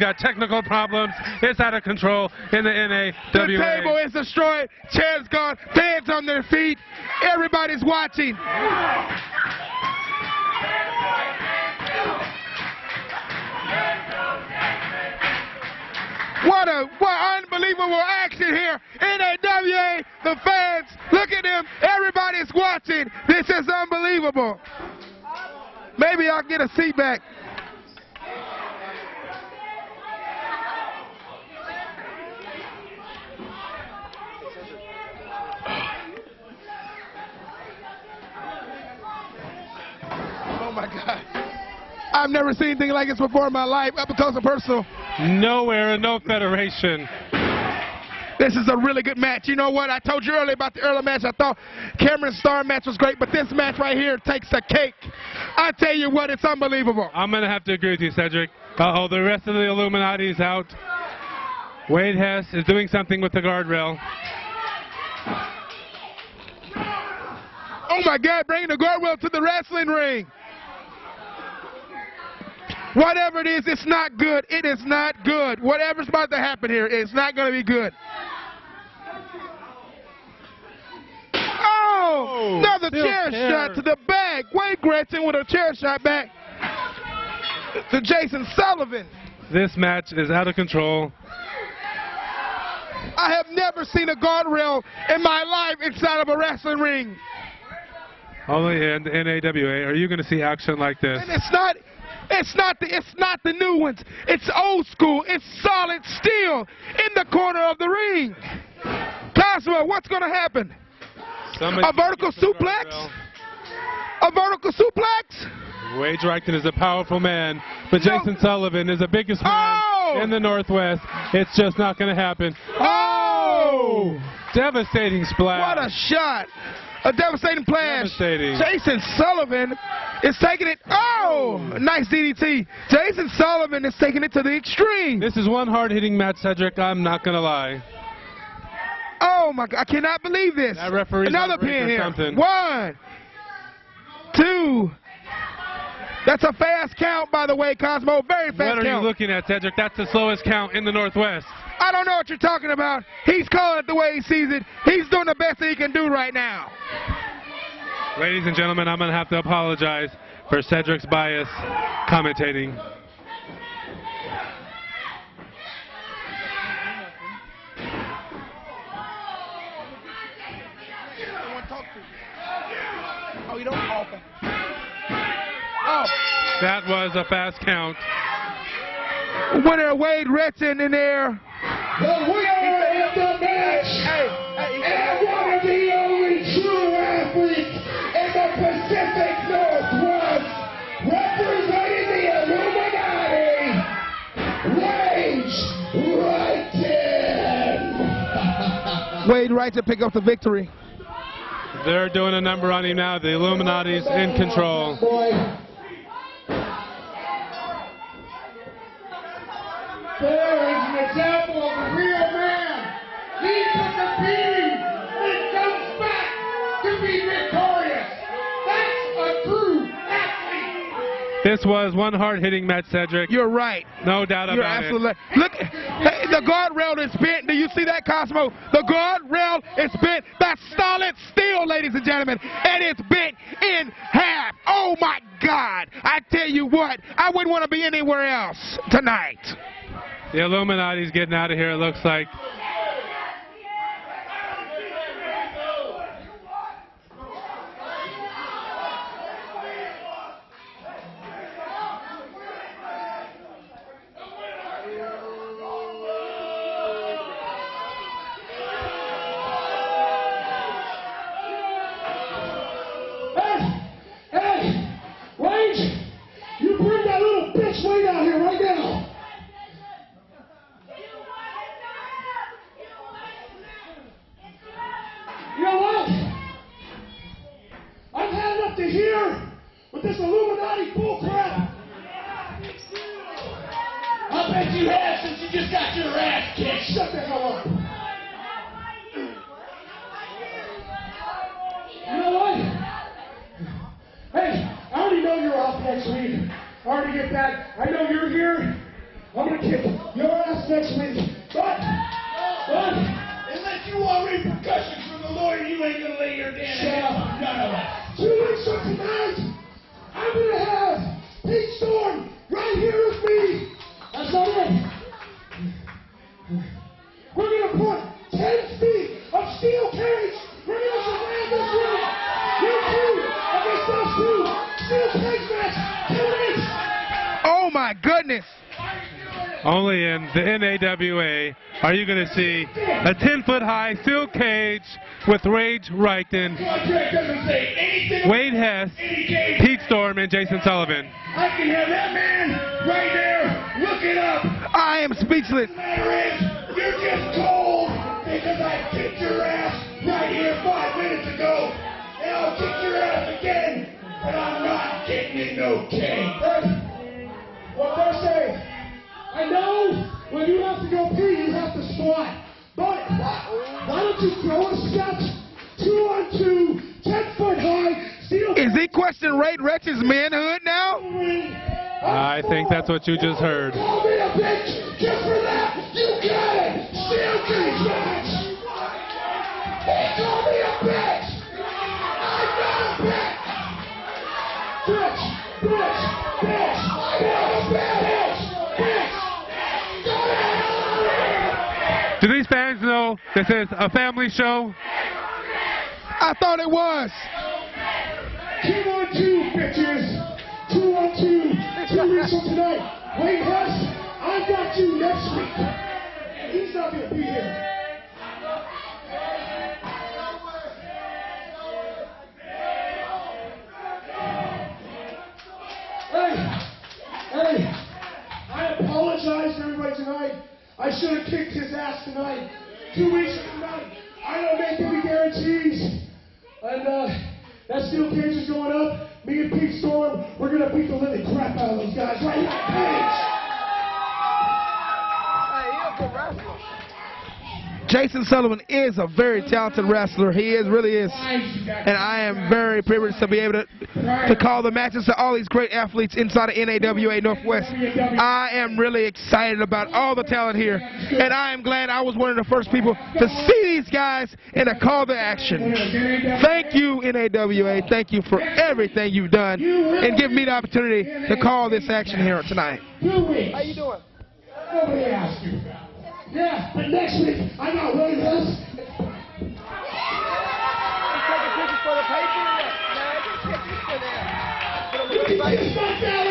Got technical problems. It's out of control in the NAWA. The table is destroyed. Chairs gone. Fans on their feet. Everybody's watching. What unbelievable action here. NAWA, the fans, look at them. Everybody's watching. This is unbelievable. Maybe I'll get a seat back. Oh my God. I've never seen anything like this before in my life, up close and personal. Nowhere, no federation. This is a really good match. You know what? I told you earlier about the earlier match. I thought Cameron's star match was great, but this match right here takes the cake. I tell you what, it's unbelievable. I'm going to have to agree with you, Cedric. Uh-oh, the rest of the Illuminati is out. Wade Hess is doing something with the guardrail. Oh, my God, bringing the guardrail to the wrestling ring. Whatever it is, it's not good. It is not good. Whatever's about to happen here, it's not going to be good. Oh, another chair shot to the back. Wayne Gretchen with a chair shot back to Jsin Sullivan. This match is out of control. I have never seen a guardrail in my life inside of a wrestling ring. Only in the NAWA are you going to see action like this. And it's not the new ones. It's old school. It's solid steel in the corner of the ring. Cosmo, what's going to happen? A vertical suplex? A vertical suplex? Wade Reichten is a powerful man, but Jsin Sullivan is the biggest man in the Northwest. It's just not going to happen. Oh! Devastating splash. What a shot. A devastating splash. Jsin Sullivan is taking it. Oh, nice DDT. Jsin Sullivan is taking it to the extreme. This is one hard-hitting match, Cedric. I'm not going to lie. Oh, my God. I cannot believe this. That referee's another pin here. Something. 1, 2. That's a fast count, by the way, Cosmo. Very fast count. What are you looking at, Cedric? That's the slowest count in the Northwest. I don't know what you're talking about. He's calling it the way he sees it. He's doing the best that he can do right now. Ladies and gentlemen, I'm going to have to apologize for Cedric's bias commentating. Oh, you don't call them. Oh. That was a fast count. Winner Wade Reichten in there. The winner of the match, and one of the only true athletes in the Pacific Northwest, representing the Illuminati, Wade Reichten. Wade Reichten pick up the victory. They're doing a number on him now. The Illuminati's in control. There is an example of a real man. He took the beating and comes back to be victorious. That's a true athlete. This was one hard-hitting match, Cedric. You're right. No doubt about it. Look, hey, the guardrail is bent. Do you see that, Cosmo? The guardrail is bent. That's solid steel, ladies and gentlemen. And it's bent in half. Oh, my God. I tell you what, I wouldn't want to be anywhere else tonight. The Illuminati's getting out of here, it looks like. Hey, Wade, you bring that little bitch Wade out here right now. This Illuminati bullcrap. I bet you have since you just got your ass kicked. Shut the hell up. You know what? Hey, I already know you're off next week. I already get back. I know you're here. I'm gonna kick your ass next week. But, unless you want repercussions from the lawyer, you ain't gonna lay your damn ass on none of us. 2 weeks from tonight, I'm gonna have Pete Storm right here with me. That's not it. We're gonna put 10 feet of steel cage. We're gonna surround this room. You two against those two. Steel cage match. 2 weeks. Oh my goodness. Only in the NAWA are you going to see a 10-foot-high steel cage with Wade Reichten, Wayne Hess, Pete Storm, and Jsin Sullivan. I can have that man right there looking up. I am speechless. The matter is, you're just cold because I kicked your ass right here 5 minutes ago, and I'll kick your ass again, but I'm not getting in no cage. What they're saying. I know when you have to go pee, you have to squat. But why don't you throw a stretch? 2 on 2, 10-foot-high, steel. Is he questioning Wade Reichten's manhood now? I think that's what you just heard. Call me a bitch just for that. You got it. Steel cage match. He called me a bitch. I'm not a bitch. Bitch, bitch, bitch. I'm not a bitch. Do these fans know this is a family show? I thought it was. 2 on 2, bitches. 2 on 2. 2 weeks from tonight. Wayne Hess, I got you next week. And he's not going to be here. Hey, I apologize to everybody tonight. I should have kicked his ass tonight. 2 weeks from tonight. I don't make any guarantees. And that steel cage is going up. Me and Pete Storm, we're going to beat the living crap out of those guys right in that cage. Hey, he's a wrestler. Jsin Sullivan is a very talented wrestler. He is, really is. And I am very privileged to be able to call the matches to all these great athletes inside of NAWA Northwest. I am really excited about all the talent here. And I am glad I was one of the first people to see these guys and to call the action. Thank you, NAWA. Thank you for everything you've done and give me the opportunity to call this action here tonight. How you doing? Nobody asked you. Yeah, but next week, I got Wayne Hess. You taking pictures for the paper? No, I just take pictures for that.